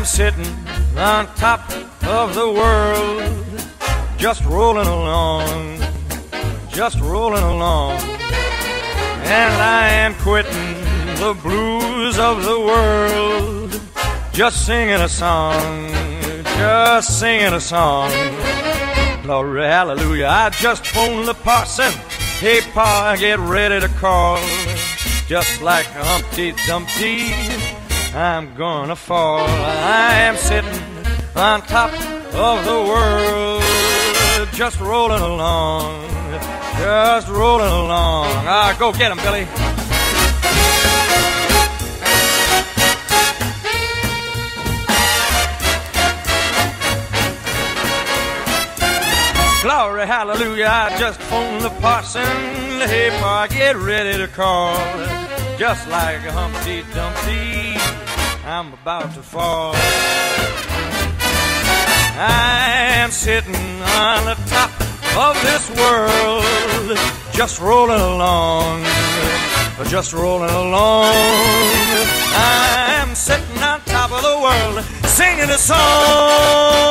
I'm sitting on top of the world, just rolling along, just rolling along. And I am quitting the blues of the world, just singing a song, just singing a song. Glory, hallelujah, I just phoned the parson. Hey, Pa, get ready to call. Just like Humpty Dumpty, I'm gonna fall. I am sitting on top of the world, just rolling along, just rolling along. Ah, go get him, Billy. Glory, hallelujah, I just phoned the parson. Hey, Pa, get ready to call. Just like Humpty Dumpty, I'm about to fall. I am sitting on the top of this world, just rolling along, just rolling along. I am sitting on top of the world, singing a song.